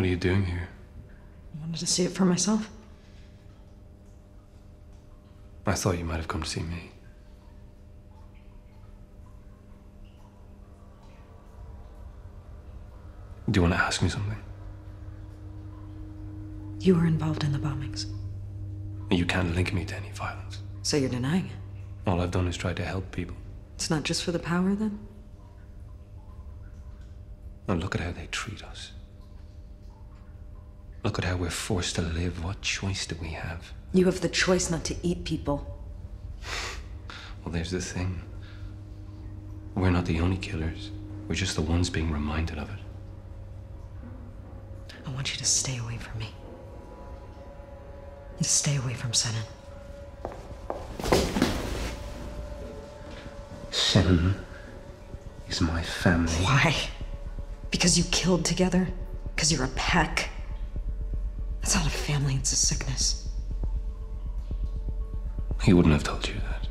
What are you doing here? I wanted to see it for myself. I thought you might have come to see me. Do you want to ask me something? You were involved in the bombings. You can't link me to any violence. So you're denying it? All I've done is try to help people. It's not just for the power, then? Now look at how they treat us. Look at how we're forced to live. What choice do we have? You have the choice not to eat people. Well, there's the thing. We're not the only killers. We're just the ones being reminded of it. I want you to stay away from me. And stay away from Senan. Senan is my family. Why? Because you killed together? Because you're a pack? That's not a family, it's a sickness. He wouldn't have told you that.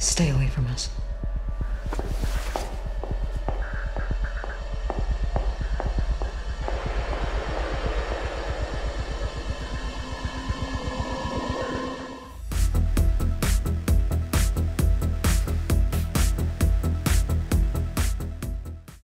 Stay away from us.